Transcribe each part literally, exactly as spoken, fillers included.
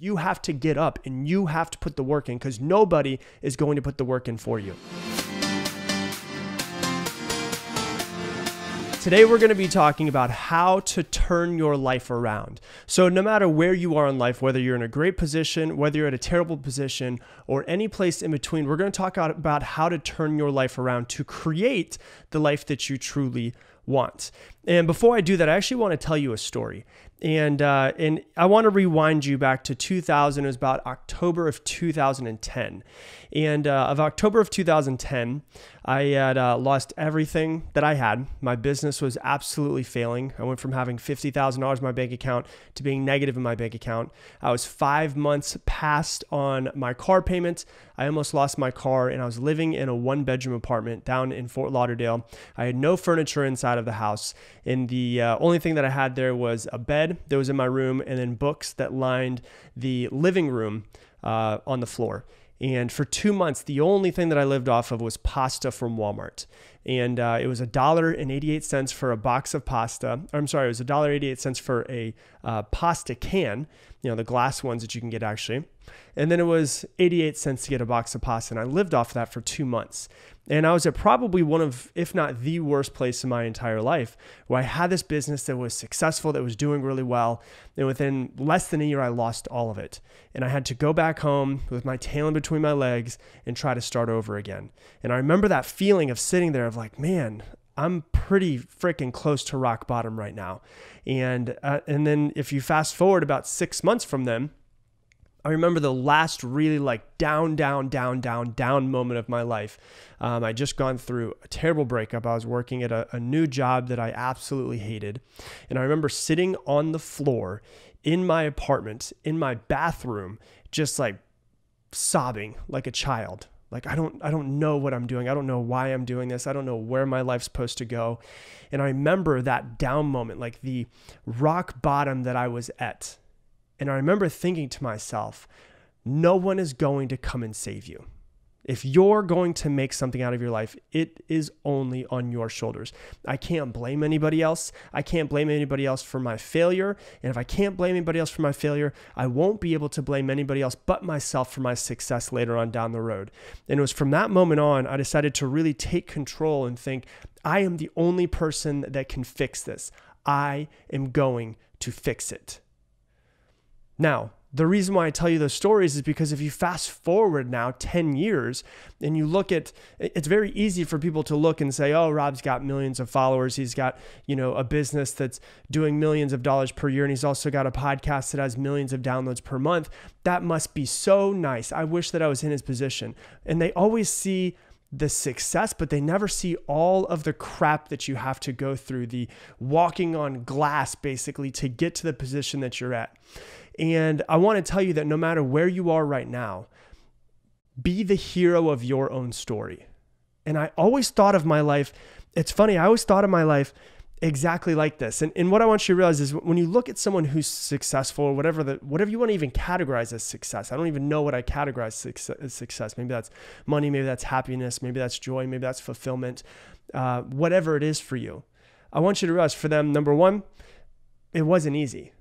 You have to get up and you have to put the work in, because nobody is going to put the work in for you. Today, we're going to be talking about how to turn your life around. So no matter where you are in life, whether you're in a great position, whether you're at a terrible position, or any place in between, we're going to talk about how to turn your life around to create the life that you truly want. And before I do that, I actually want to tell you a story. And uh, and I want to rewind you back to two thousand. It was about October of two thousand ten. And uh, of October of two thousand ten, I had uh, lost everything that I had. My business was absolutely failing. I went from having fifty thousand dollars in my bank account to being negative in my bank account. I was five months past on my car payment. I almost lost my car, and I was living in a one-bedroom apartment down in Fort Lauderdale. I had no furniture inside of the house, and the uh, only thing that I had there was a bed that was in my room, and then books that lined the living room uh, on the floor. And for two months, the only thing that I lived off of was pasta from Walmart. And uh, it was a dollar and eighty-eight cents for a box of pasta. I'm sorry, it was a dollar and eighty-eight cents for a uh, pasta can, you know, the glass ones that you can get actually. And then it was eighty-eight cents to get a box of pasta. And I lived off of that for two months. And I was at probably one of, if not the worst place in my entire life, where I had this business that was successful, that was doing really well. And within less than a year, I lost all of it. And I had to go back home with my tail in between my legs and try to start over again. And I remember that feeling of sitting there of like, man, I'm pretty freaking close to rock bottom right now. And, uh, and then if you fast forward about six months from then, I remember the last really like down, down, down, down, down moment of my life. Um, I just gone through a terrible breakup. I was working at a, a new job that I absolutely hated. And I remember sitting on the floor in my apartment, in my bathroom, just like sobbing like a child. Like, I don't, I don't know what I'm doing. I don't know why I'm doing this. I don't know where my life's supposed to go. And I remember that down moment, like the rock bottom that I was at. And I remember thinking to myself, no one is going to come and save you. If you're going to make something out of your life, it is only on your shoulders. I can't blame anybody else. I can't blame anybody else for my failure. And if I can't blame anybody else for my failure, I won't be able to blame anybody else but myself for my success later on down the road. And it was from that moment on, I decided to really take control and think, I am the only person that can fix this. I am going to fix it. Now, the reason why I tell you those stories is because if you fast forward now ten years and you look at, it's very easy for people to look and say, oh, Rob's got millions of followers. He's got, you know, a business that's doing millions of dollars per year. And he's also got a podcast that has millions of downloads per month. That must be so nice. I wish that I was in his position. And they always see the success, but they never see all of the crap that you have to go through, the walking on glass basically to get to the position that you're at. And I want to tell you that no matter where you are right now, be the hero of your own story. And I always thought of my life, it's funny, I always thought of my life exactly like this. And, and what I want you to realize is when you look at someone who's successful or whatever, the, whatever you want to even categorize as success, I don't even know what I categorize success, as success. Maybe that's money, maybe that's happiness, maybe that's joy, maybe that's fulfillment, uh, whatever it is for you. I want you to realize for them, number one, it wasn't easy.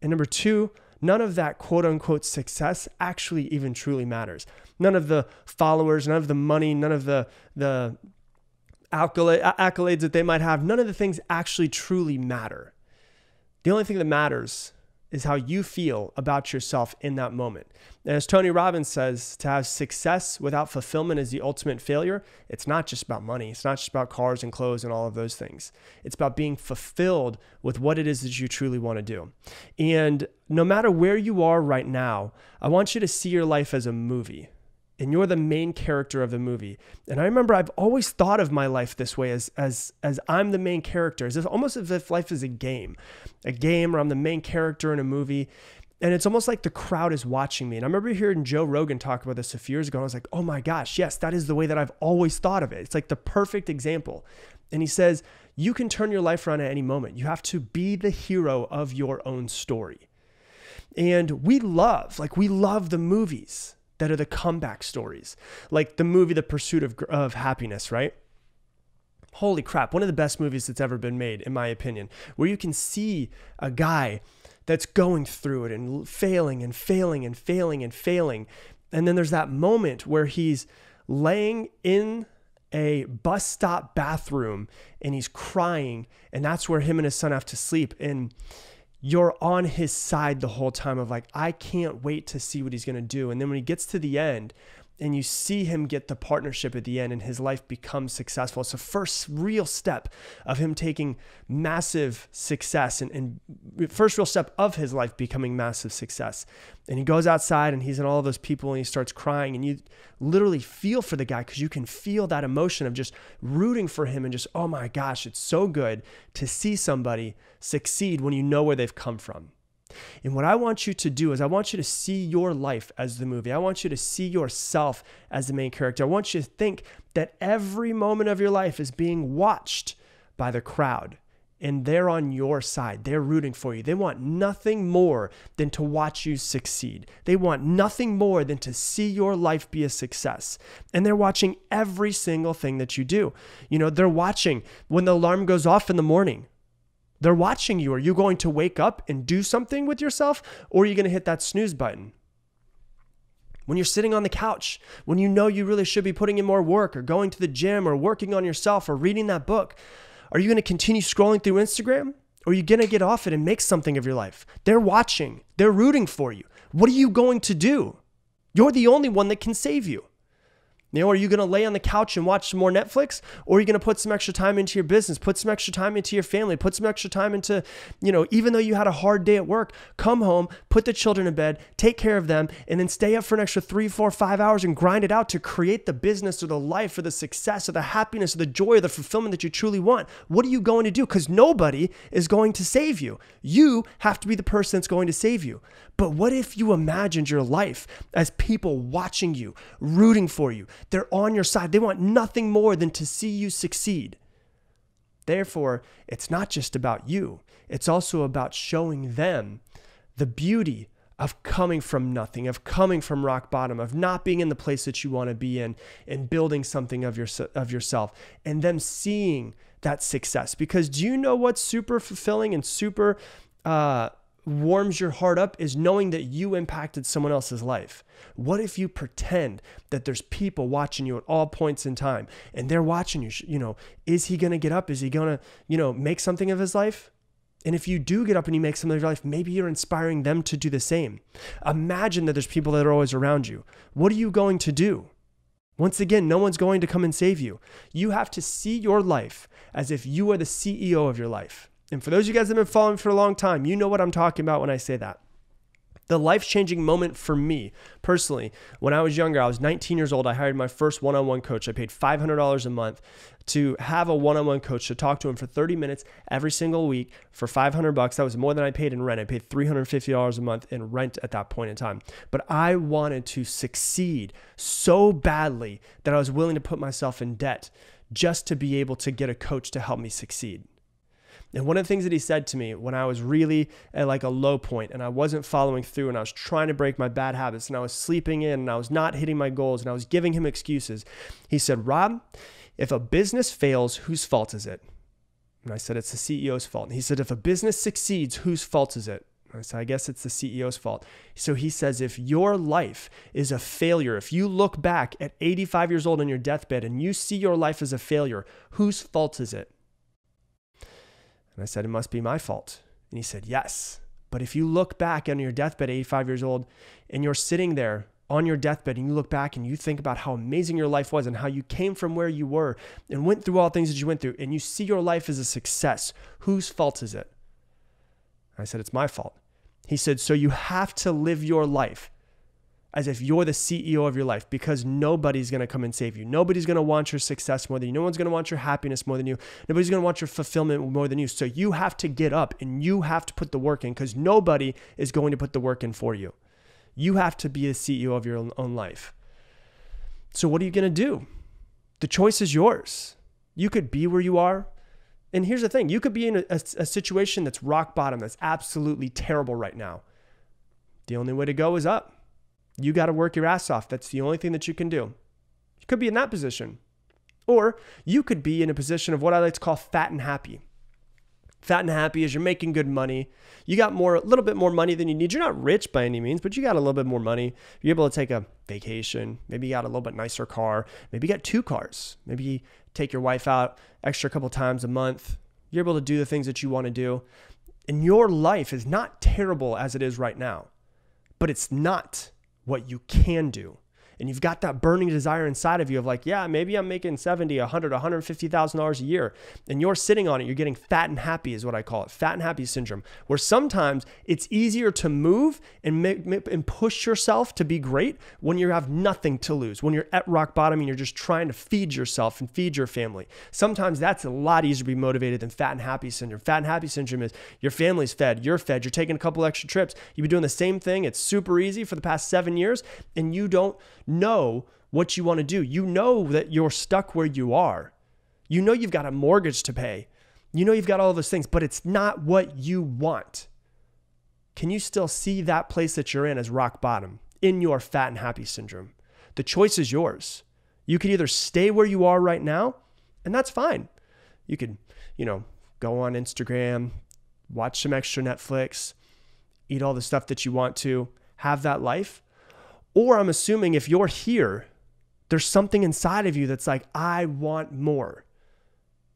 And number two, none of that quote unquote success actually even truly matters. None of the followers, none of the money, none of the, the accolades that they might have, none of the things actually truly matter. The only thing that matters is how you feel about yourself in that moment. And as Tony Robbins says, to have success without fulfillment is the ultimate failure. It's not just about money. It's not just about cars and clothes and all of those things. It's about being fulfilled with what it is that you truly want to do. And no matter where you are right now, I want you to see your life as a movie. And you're the main character of the movie. And I remember I've always thought of my life this way, as as as I'm the main character. It's almost as if life is a game, a game where I'm the main character in a movie. And it's almost like the crowd is watching me. And I remember hearing Joe Rogan talk about this a few years ago. And I was like, oh my gosh, yes, that is the way that I've always thought of it. It's like the perfect example. And he says, you can turn your life around at any moment. You have to be the hero of your own story. And we love, like we love the movies that are the comeback stories, like the movie, The Pursuit of, of Happiness, right? Holy crap. One of the best movies that's ever been made, in my opinion, where you can see a guy that's going through it and failing and failing and failing and failing. And then there's that moment where he's laying in a bus stop bathroom and he's crying, and that's where him and his son have to sleep. And you're on his side the whole time of like, I can't wait to see what he's going to do. And then when he gets to the end and you see him get the partnership at the end and his life becomes successful, it's the first real step of him taking massive success and, and first real step of his life becoming massive success. And he goes outside and he's in all those people and he starts crying, and you literally feel for the guy because you can feel that emotion of just rooting for him and just, oh my gosh, it's so good to see somebody succeed when you know where they've come from. And what I want you to do is I want you to see your life as the movie. I want you to see yourself as the main character. I want you to think that every moment of your life is being watched by the crowd, and they're on your side. They're rooting for you. They want nothing more than to watch you succeed. They want nothing more than to see your life be a success. And they're watching every single thing that you do. You know, they're watching when the alarm goes off in the morning. They're watching you. Are you going to wake up and do something with yourself, or are you going to hit that snooze button? When you're sitting on the couch, when you know you really should be putting in more work or going to the gym or working on yourself or reading that book, are you going to continue scrolling through Instagram, or are you going to get off it and make something of your life? They're watching. They're rooting for you. What are you going to do? You're the only one that can save you. You know, are you going to lay on the couch and watch some more Netflix, or are you going to put some extra time into your business, put some extra time into your family, put some extra time into, you know, even though you had a hard day at work, come home, put the children to bed, take care of them, and then stay up for an extra three, four, five hours and grind it out to create the business or the life or the success or the happiness or the joy or the fulfillment that you truly want. What are you going to do? Because nobody is going to save you. You have to be the person that's going to save you. But what if you imagined your life as people watching you, rooting for you? They're on your side. They want nothing more than to see you succeed. Therefore, it's not just about you. It's also about showing them the beauty of coming from nothing, of coming from rock bottom, of not being in the place that you want to be in, and building something of your, of yourself, and them seeing that success. Because do you know what's super fulfilling and super uh, warms your heart up is knowing that you impacted someone else's life. What if you pretend that there's people watching you at all points in time, and they're watching you, you know, is he going to get up? Is he going to, you know, make something of his life? And if you do get up and you make something of your life, maybe you're inspiring them to do the same. Imagine that there's people that are always around you. What are you going to do? Once again, no one's going to come and save you. You have to see your life as if you are the C E O of your life. And for those of you guys that have been following for a long time, you know what I'm talking about when I say that. The life-changing moment for me, personally, when I was younger, I was nineteen years old. I hired my first one-on-one coach. I paid five hundred dollars a month to have a one-on-one coach, to talk to him for thirty minutes every single week for five hundred bucks. That was more than I paid in rent. I paid three hundred fifty dollars a month in rent at that point in time. But I wanted to succeed so badly that I was willing to put myself in debt just to be able to get a coach to help me succeed. And one of the things that he said to me when I was really at like a low point and I wasn't following through and I was trying to break my bad habits and I was sleeping in and I was not hitting my goals and I was giving him excuses, he said, "Rob, if a business fails, whose fault is it?" And I said, "It's the C E O's fault." And he said, "If a business succeeds, whose fault is it?" And I said, "I guess it's the C E O's fault." So he says, if your life is a failure, if you look back at eighty-five years old on your deathbed and you see your life as a failure, whose fault is it? And I said, "It must be my fault." And he said, "Yes, but if you look back on your deathbed, eighty-five years old, and you're sitting there on your deathbed and you look back and you think about how amazing your life was and how you came from where you were and went through all the things that you went through and you see your life as a success, whose fault is it?" And I said, "It's my fault." He said, "So you have to live your life as if you're the C E O of your life, because nobody's going to come and save you. Nobody's going to want your success more than you. No one's going to want your happiness more than you. Nobody's going to want your fulfillment more than you. So you have to get up and you have to put the work in, because nobody is going to put the work in for you. You have to be the C E O of your own life." So what are you going to do? The choice is yours. You could be where you are. And here's the thing. You could be in a, a, a situation that's rock bottom, that's absolutely terrible right now. The only way to go is up. You got to work your ass off. That's the only thing that you can do. You could be in that position. Or you could be in a position of what I like to call fat and happy. fat and happy is you're making good money. You got more, a little bit more money than you need. You're not rich by any means, but you got a little bit more money. You're able to take a vacation. Maybe you got a little bit nicer car. Maybe you got two cars. Maybe you take your wife out extra couple times a month. You're able to do the things that you want to do. And your life is not terrible as it is right now, but it's not what you can do. And you've got that burning desire inside of you of like, yeah, maybe I'm making seventy, a hundred, a hundred fifty thousand dollars a year. And you're sitting on it. You're getting fat and happy is what I call it. Fat and happy syndrome, where sometimes it's easier to move and, make, and push yourself to be great when you have nothing to lose, when you're at rock bottom and you're just trying to feed yourself and feed your family. Sometimes that's a lot easier to be motivated than fat and happy syndrome. Fat and happy syndrome is your family's fed, you're fed, you're taking a couple extra trips. You've been doing the same thing. It's super easy for the past seven years and you don't know what you want to do. You know that you're stuck where you are. You know you've got a mortgage to pay. You know you've got all those things, but it's not what you want. Can you still see that place that you're in as rock bottom in your fat and happy syndrome? The choice is yours. You could either stay where you are right now, and that's fine. You could, you know, go on Instagram, watch some extra Netflix, eat all the stuff that you want to, have that life. Or I'm assuming if you're here, there's something inside of you that's like, I want more.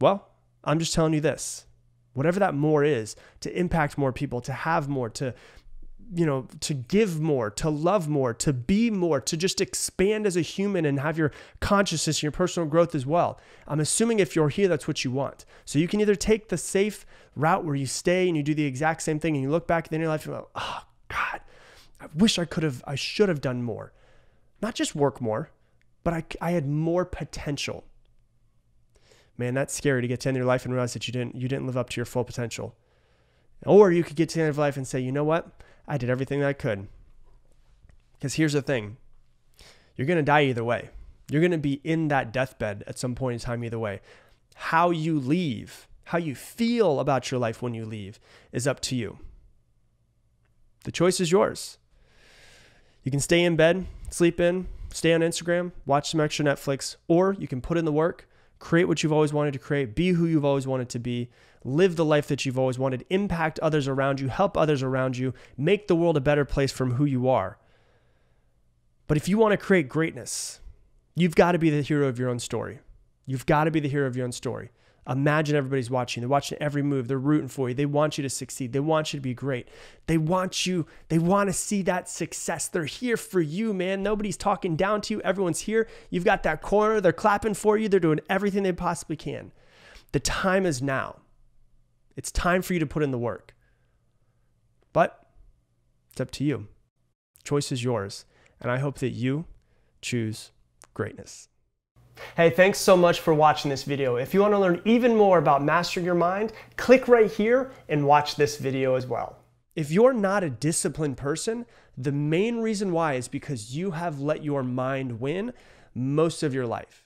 Well, I'm just telling you this, whatever that more is, to impact more people, to have more, to, you know, to give more, to love more, to be more, to just expand as a human and have your consciousness and your personal growth as well. I'm assuming if you're here, that's what you want. So you can either take the safe route where you stay and you do the exact same thing and you look back at the end of your life and you're like, oh God, I wish I could have, I should have done more. Not just work more, but I, I had more potential. Man, that's scary to get to the end of your life and realize that you didn't, you didn't live up to your full potential. Or you could get to the end of life and say, you know what? I did everything that I could. Because here's the thing. You're going to die either way. You're going to be in that deathbed at some point in time either way. How you leave, how you feel about your life when you leave is up to you. The choice is yours. You can stay in bed, sleep in, stay on Instagram, watch some extra Netflix, or you can put in the work, create what you've always wanted to create, be who you've always wanted to be, live the life that you've always wanted, impact others around you, help others around you, make the world a better place from who you are. But if you want to create greatness, you've got to be the hero of your own story. You've got to be the hero of your own story. Imagine everybody's watching. They're watching every move. They're rooting for you. They want you to succeed. They want you to be great. They want you. They want to see that success. They're here for you, man. Nobody's talking down to you. Everyone's here. You've got that corner. They're clapping for you. They're doing everything they possibly can. The time is now. It's time for you to put in the work. But it's up to you. Choice is yours. And I hope that you choose greatness. Hey, thanks so much for watching this video. If you want to learn even more about mastering your mind, click right here and watch this video as well. If you're not a disciplined person, the main reason why is because you have let your mind win most of your life.